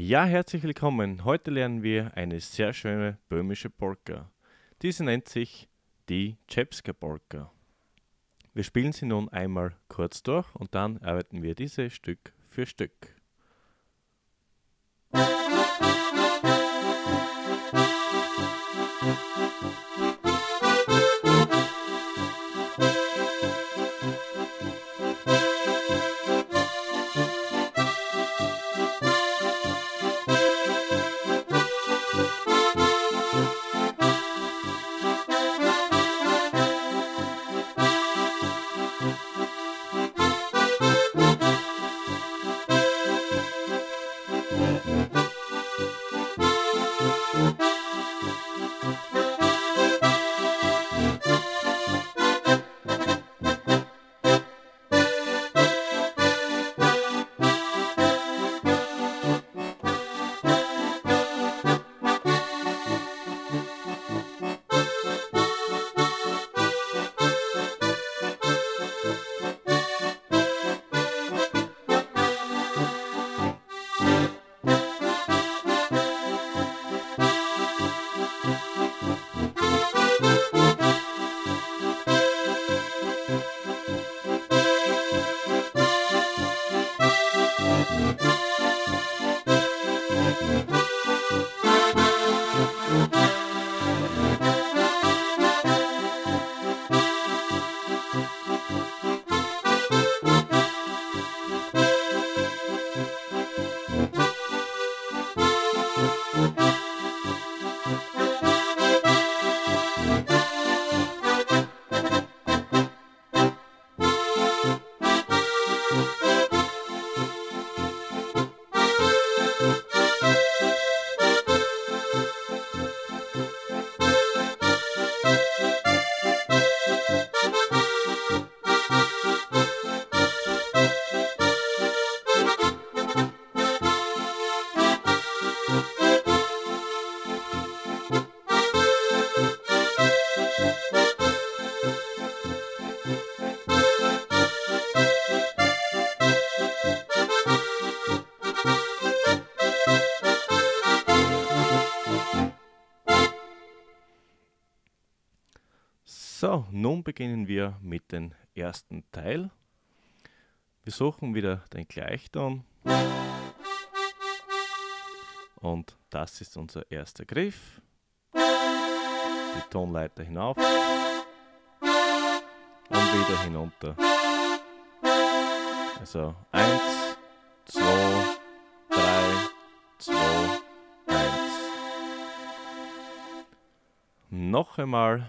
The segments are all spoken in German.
Ja, herzlich willkommen. Heute lernen wir eine sehr schöne böhmische Polka. Diese nennt sich die Chebska Polka. Wir spielen sie nun einmal kurz durch und dann arbeiten wir diese Stück für Stück. So, nun beginnen wir mit dem ersten Teil. Wir suchen wieder den Gleichton. Und das ist unser erster Griff. Die Tonleiter hinauf und wieder hinunter. Also 1, 2, 3, 2, 1. Noch einmal.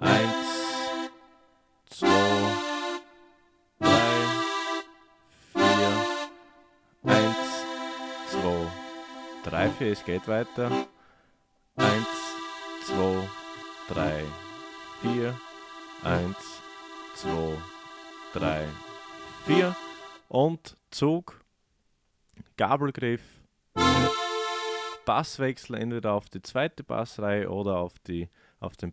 1, 2, 3, 4, 1, 2, 3, 4, es geht weiter. 1, 2, 3, 4, 1, 2, 3, 4 und Zug, Gabelgriff, Basswechsel entweder auf die zweite Bassreihe oder auf den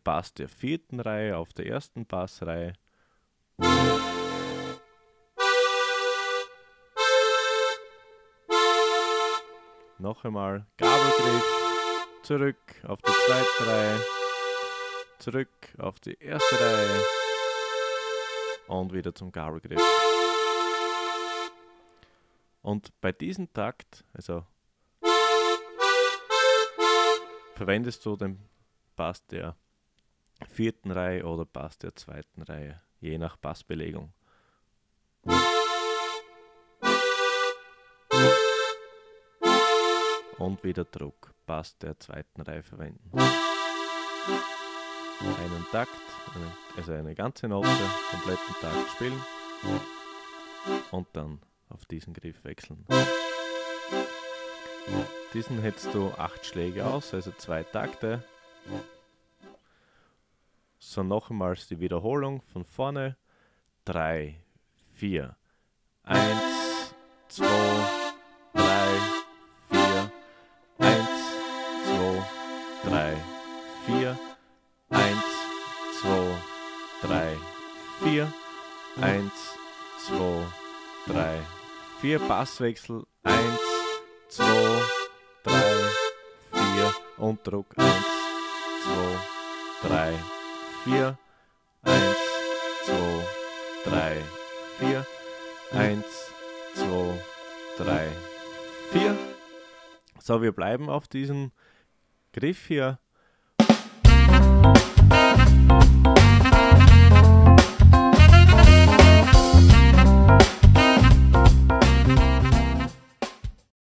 Bass der vierten Reihe, auf der ersten Bassreihe. Noch einmal Gabelgriff, zurück auf die zweite Reihe, zurück auf die erste Reihe und wieder zum Gabelgriff. Und bei diesem Takt, also verwendest du den Bass der vierten Reihe oder Bass der zweiten Reihe, je nach Bassbelegung. Und wieder Druck, Bass der zweiten Reihe verwenden. Einen Takt, also eine ganze Note, kompletten Takt spielen und dann auf diesen Griff wechseln. Diesen hältst du 8 Schläge aus, also 2 Takte. So, nochmals die Wiederholung von vorne. 3, 4, 1, 2, 3, 4, 1, 2, 3, 4, 1, 2, 3, 4, 1, 2, 3, 4, Basswechsel, 1, 2, 3, 4 und Druck 1, 2, 3, 4, 1, 2, 3, 4, 1, 2, 3, 4. So, wir bleiben auf diesem Griff hier